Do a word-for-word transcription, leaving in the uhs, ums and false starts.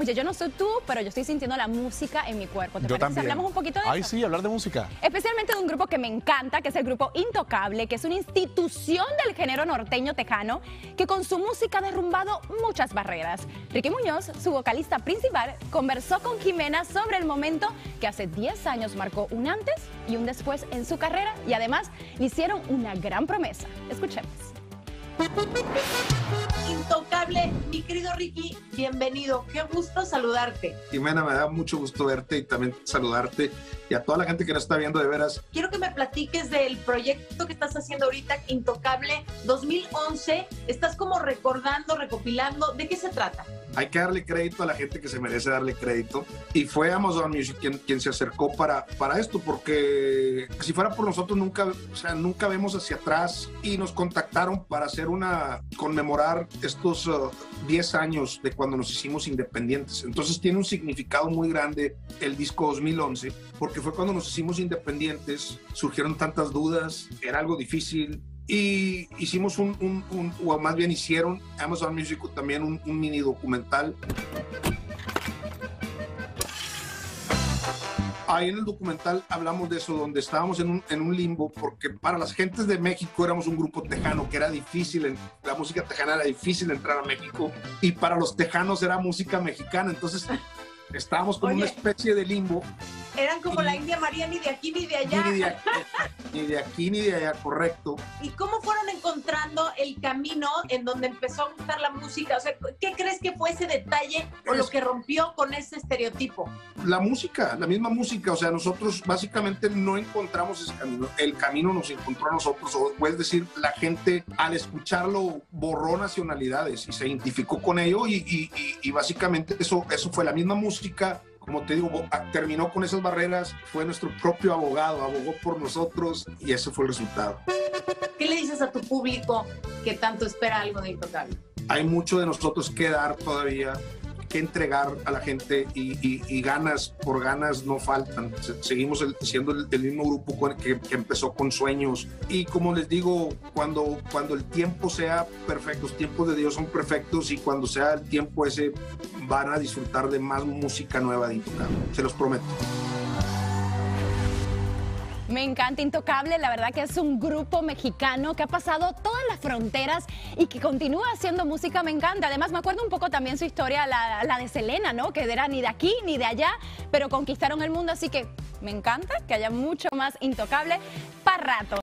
oye, yo no soy tú, pero yo estoy sintiendo la música en mi cuerpo. ¿Te yo parece? También. Hablamos un poquito de Ay, eso? Sí, hablar de música. Especialmente de un grupo que me encanta, que es el grupo Intocable, que es una institución del género norteño tejano, que con su música ha derrumbado muchas barreras. Ricky Muñoz, su vocalista principal, conversó con Jimena sobre el momento que hace diez años marcó un antes y un después en su carrera, y además le hicieron una gran promesa. Escuchemos. Intocable, mi querido Ricky, bienvenido, qué gusto saludarte. Jimena, me da mucho gusto verte y también saludarte y a toda la gente que nos está viendo, de veras. Quiero que me platiques del proyecto que estás haciendo ahorita, Intocable dos mil once, estás como recordando, recopilando, ¿de qué se trata? Hay que darle crédito a la gente que se merece darle crédito y fue Amazon Music quien, quien se acercó para, para esto, porque si fuera por nosotros nunca, o sea, nunca vemos hacia atrás, y nos contactaron para hacer una, conmemorar estos uh, diez años de cuando nos hicimos independientes. Entonces tiene un significado muy grande el disco dos mil once, porque fue cuando nos hicimos independientes, surgieron tantas dudas, era algo difícil. Y hicimos un, un, un, o más bien hicieron, Amazon Music también un, un mini documental. Ahí en el documental hablamos de eso, donde estábamos en un, en un limbo, porque para las gentes de México éramos un grupo tejano, que era difícil, la música tejana era difícil entrar a México, y para los tejanos era música mexicana, entonces estábamos como Oye. una especie de limbo. Eran como la India María, ni de aquí ni de allá. Ni de aquí, ni de aquí ni de allá, correcto. ¿Y cómo fueron encontrando el camino en donde empezó a gustar la música? O sea, ¿qué crees que fue ese detalle o lo que rompió con ese estereotipo? La música, la misma música. O sea, nosotros básicamente no encontramos ese camino. El camino nos encontró a nosotros. O es decir, la gente al escucharlo borró nacionalidades y se identificó con ello. Y, y, y, y básicamente eso, eso fue la misma música. Como te digo, terminó con esas barreras, fue nuestro propio abogado, abogó por nosotros y ese fue el resultado. ¿Qué le dices a tu público que tanto espera algo de Intocable? Hay mucho de nosotros que dar todavía, que entregar a la gente y, y, y ganas por ganas no faltan. Seguimos el, siendo el, el mismo grupo con el que, que empezó con sueños. Y como les digo, cuando, cuando el tiempo sea perfecto, los tiempos de Dios son perfectos y cuando sea el tiempo ese van a disfrutar de más música nueva de Intocable, se los prometo. Me encanta Intocable, la verdad que es un grupo mexicano que ha pasado todas las fronteras y que continúa haciendo música, me encanta. Además, me acuerdo un poco también su historia, la, la de Selena, ¿no? Que era ni de aquí ni de allá, pero conquistaron el mundo, así que me encanta que haya mucho más Intocable para rato.